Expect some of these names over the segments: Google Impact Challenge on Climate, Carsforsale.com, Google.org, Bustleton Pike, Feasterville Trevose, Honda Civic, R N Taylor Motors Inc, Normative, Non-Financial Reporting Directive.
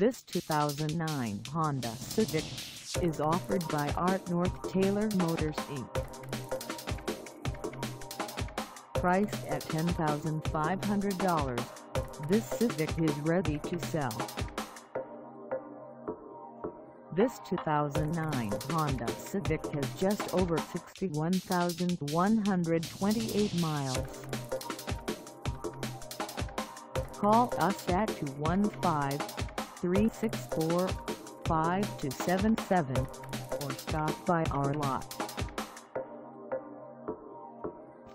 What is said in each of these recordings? This 2009 Honda Civic is offered by R N Taylor Motors Inc. Priced at $10,500, this Civic is ready to sell. This 2009 Honda Civic has just over 61,128 miles. Call us at 215-364-5277 or stop by our lot.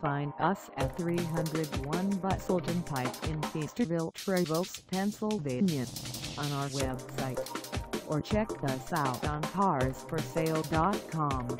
Find us at 301 Bustleton Pike in Feasterville, Trevose, Pennsylvania, on our website, or check us out on Carsforsale.com.